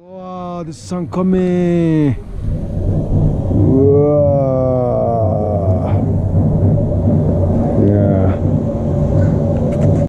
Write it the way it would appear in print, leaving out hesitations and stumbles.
Wow, the sun coming.